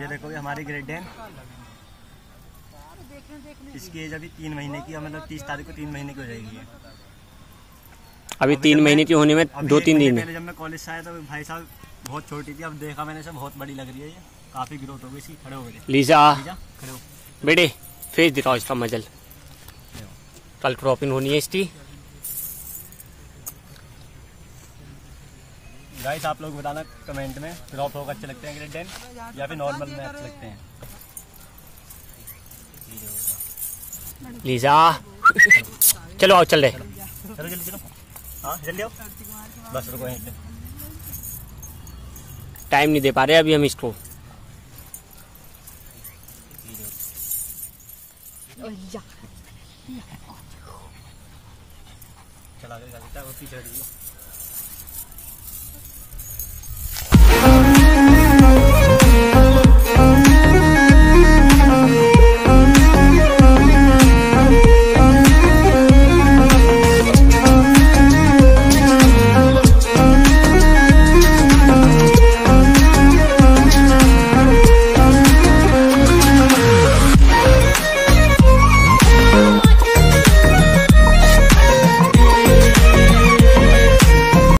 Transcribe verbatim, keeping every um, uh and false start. ये देखो ये हमारी ग्रेट डेन, इसकी एज अभी तीन महीने की, मतलब तीस तारीख को तीन महीने की हो जाएगी। अभी तीन महीने की होने में दो तीन दिन पहले जब मैं कॉलेज से आया तो भाई साहब बहुत छोटी थी, अब देखा मैंने सब बहुत बड़ी लग रही है, ये काफी ग्रोथ हो गई इसकी। खड़े हो गए लीजा, खड़े हो बेटे, फेस दिखाओ इसका मजल। कल क्रॉपिंग होनी है इसकी। गाइस आप लोग बताना कमेंट में क्रॉप होकर अच्छे लगते हैं ग्रेट डेन या फिर नॉर्मल में अच्छे लगते हैं। लीजा चलो आओ, चल रहे चलो जल्दी, चलो हाँ जल्दी आओ, बस रुको यहीं, टाइम नहीं दे पा रहे अभी हम इसको। चला गया